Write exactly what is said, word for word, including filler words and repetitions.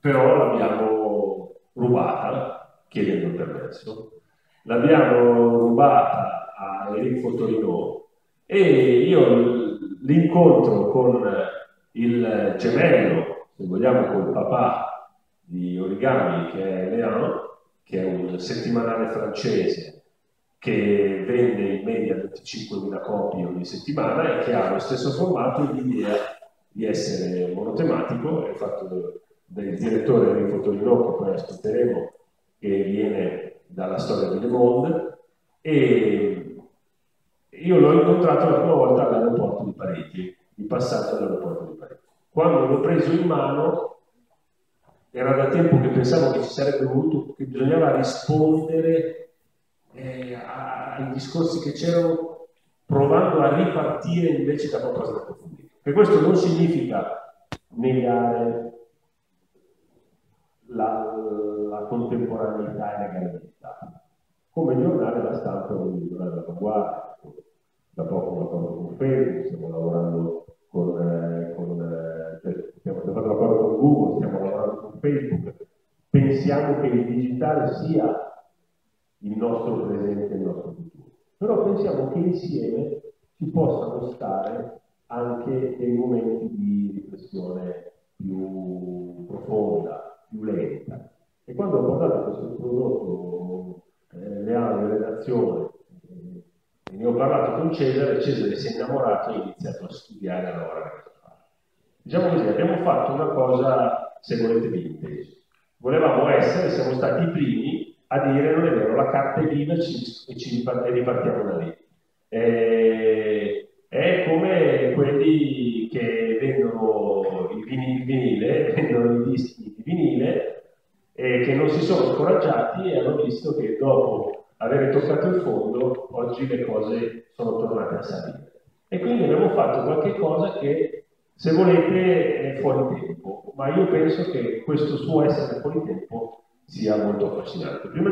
però l'abbiamo rubata, chiedendo permesso, l'abbiamo rubata a Eric Fottorino, e io l'incontro con il gemello, se vogliamo col papà di Origami, che è Le Monde, che è un settimanale francese che vende in media venticinquemila copie ogni settimana e che ha lo stesso formato e l'idea di essere monotematico. È fatto del direttore Eric Fottorino, che poi aspetteremo, che viene dalla storia di Le Monde, e io l'ho incontrato la prima volta all'aeroporto di Parigi, di passaggio all'aeroporto di Parigi. Quando l'ho preso in mano, era da tempo che pensavo che ci sarebbe voluto, che bisognava rispondere eh, ai discorsi che c'erano, provando a ripartire invece da qualcosa di approfondito. E questo non significa negare la, la contemporaneità e la modernità. Come il giornale La Stampa è un giornale d'avanguardia. Da poco un accordo con Facebook, stiamo lavorando con, eh, con eh, stiamo facendo l'accordo con Google, stiamo lavorando con Facebook. Pensiamo che il digitale sia il nostro presente e il nostro futuro. Però pensiamo che insieme ci possano stare anche dei momenti di riflessione più profonda, più lenta. E quando ho portato questo prodotto eh, reale in redazione, ne ho parlato con Cesare, Cesare si è innamorato e ha iniziato a studiare e a lavorare. Diciamo così, abbiamo fatto una cosa, se volete, vintage. Volevamo essere, siamo stati i primi a dire non è vero, la carta è viva e ci, ci ripartiamo da lì. E, è come quelli che vendono il vinile, vendono i dischi di vinile, e che non si sono scoraggiati e hanno visto che dopo avere toccato il fondo, oggi le cose sono tornate a salire. E quindi abbiamo fatto qualche cosa che, se volete, è fuori tempo, ma io penso che questo suo essere fuori tempo sia molto affascinante. Prima